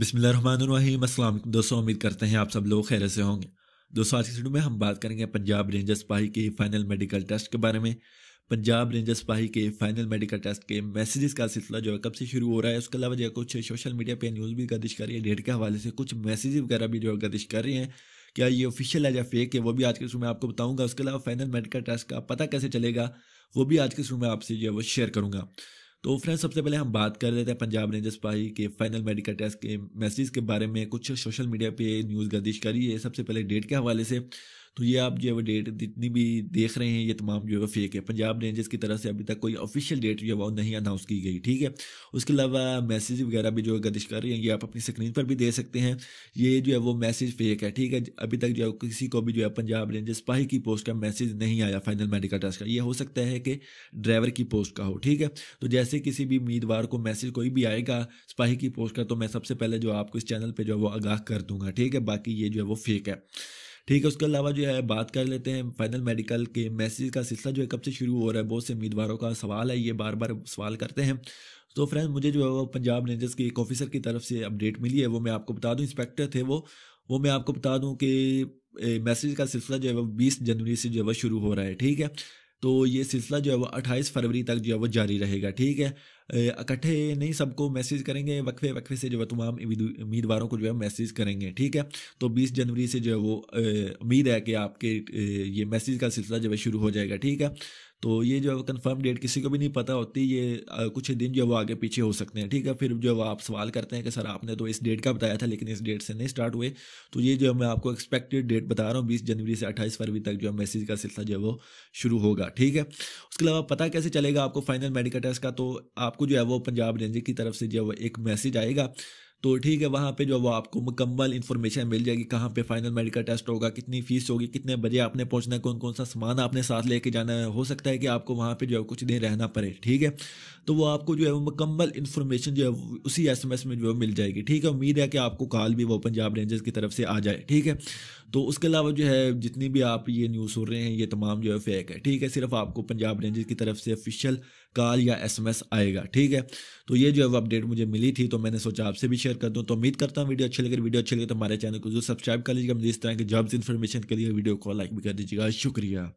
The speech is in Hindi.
बिस्मिल्लाहिर्रहमानिर्रहीम अस्सलाम दोस्तों, उम्मीद करते हैं आप सब लोग खैरियत से होंगे। दोस्तों, आज की वीडियो में हम बात करेंगे पंजाब रेंजर्स सिपाही के फाइनल मेडिकल टेस्ट के बारे में। पंजाब रेंजर्स सिपाही के फाइनल मेडिकल टेस्ट के मैसेजेस का सिलसिला जो है कब से शुरू हो रहा है, उसके अलावा जो है कुछ सोशल मीडिया पे न्यूज़ भी गर्दिश कर रही है, डेट के हवाले से कुछ मैसेज वगैरह भी जो है गर्दिश कर रहे हैं। क्या ये ऑफिशियल है या फेक है, वो भी आज के शुरू में आपको बताऊँगा। उसके अलावा फाइनल मेडिकल टेस्ट का पता कैसे चलेगा, वो भी आज के शुरू में आपसे जो है वो शेयर करूँगा। तो फ्रेंड्स, सबसे पहले हम बात कर लेते हैं पंजाब रेंजर्स सिपाही के फाइनल मेडिकल टेस्ट के मैसेज के बारे में। कुछ सोशल मीडिया पे न्यूज़ गर्दिश करी है, सबसे पहले डेट के हवाले से। तो ये आप जो है वो डेट जितनी भी देख रहे हैं, ये तमाम जो है फेक है। पंजाब रेंजर्स की तरफ से अभी तक कोई ऑफिशियल डेट जो है वो नहीं अनाउंस की गई, ठीक है। उसके अलावा मैसेज वगैरह भी जो गर्दिश कर रही है, ये आप अपनी स्क्रीन पर भी देख सकते हैं। ये जो है वो मैसेज फेक है, ठीक है। अभी तक जो है किसी को भी जो है पंजाब रेंजर्स सिपाही की पोस्ट का मैसेज नहीं आया फाइनल मेडिकल टेस्ट का। ये हो सकता है कि ड्राइवर की पोस्ट का हो, ठीक है। तो जैसे किसी भी उम्मीदवार को मैसेज कोई भी आएगा सिपाही की पोस्ट का, तो मैं सबसे पहले जो आपको इस चैनल पर जो है वो आगाह कर दूंगा, ठीक है। बाकी ये जो है वो फेक है, ठीक है। उसके अलावा जो है बात कर लेते हैं फाइनल मेडिकल के मैसेज का सिलसिला जो है कब से शुरू हो रहा है। बहुत से उम्मीदवारों का सवाल है, ये बार बार सवाल करते हैं। तो फ्रेंड्स, मुझे जो है वो पंजाब रेंजर्स के एक ऑफिसर की तरफ से अपडेट मिली है, वो मैं आपको बता दूं। इंस्पेक्टर थे वो मैं आपको बता दूं कि मैसेज का सिलसिला जो है वो 20 जनवरी से जो है वो शुरू हो रहा है, ठीक है। तो ये सिलसिला जो है वो 28 फरवरी तक जो है वो जारी रहेगा, ठीक है। इकट्ठे नहीं सबको मैसेज करेंगे, वक्फे वक्फे से जो है तमाम उम्मीदवारों को जो है मैसेज करेंगे, ठीक है। तो 20 जनवरी से जो है वो उम्मीद है कि आपके ये मैसेज का सिलसिला जो है शुरू हो जाएगा, ठीक है। तो ये जो है कंफर्म डेट किसी को भी नहीं पता होती, ये कुछ दिन जो है वो आगे पीछे हो सकते हैं, ठीक है। फिर जो है आप सवाल करते हैं कि सर आपने तो इस डेट का बताया था लेकिन इस डेट से नहीं स्टार्ट हुए। तो ये जो मैं आपको एक्सपेक्टेड डेट बता रहा हूँ, 20 जनवरी से 28 फरवरी तक जो है मैसेज का सिलसिला जो है वो शुरू होगा, ठीक है। उसके अलावा पता कैसे चलेगा आपको फाइनल मेडिकल टेस्ट का, तो आपको जो है वो पंजाब रेंजर्स की तरफ से जो है वो एक मैसेज आएगा, तो ठीक है। वहाँ पे जो वो आपको मुकम्मल इन्फॉर्मेशन मिल जाएगी, कहाँ पे फाइनल मेडिकल टेस्ट होगा, कितनी फीस होगी, कितने बजे आपने पहुँचना है, कौन कौन सा सामान आपने साथ लेके जाना है। हो सकता है कि आपको वहाँ पे जो है कुछ दिन रहना पड़े, ठीक है। तो वो आपको जो है वो मुकम्मल इन्फॉर्मेशन जो है उसी SMS में जो है मिल जाएगी, ठीक है। उम्मीद है कि आपको कॉल भी वो पंजाब रेंजर्स की तरफ से आ जाए, ठीक है। तो उसके अलावा जो है जितनी भी आप ये न्यूज़ सुन रहे हैं, ये तमाम जो है फेक है, ठीक है। सिर्फ आपको पंजाब रेंजर्स की तरफ से ऑफिशियल कॉल या SMS आएगा, ठीक है। तो ये जो है वो अपडेट मुझे मिली थी, तो मैंने सोचा आपसे भी शेयर कर दूं। तो उम्मीद करता हूँ वीडियो अच्छी लगे तो हमारे चैनल को जो सब्सक्राइब कर लीजिएगा। मुझे इस तरह के जॉब्स इन्फॉर्मेशन के लिए वीडियो को लाइक भी कर दीजिएगा। शुक्रिया।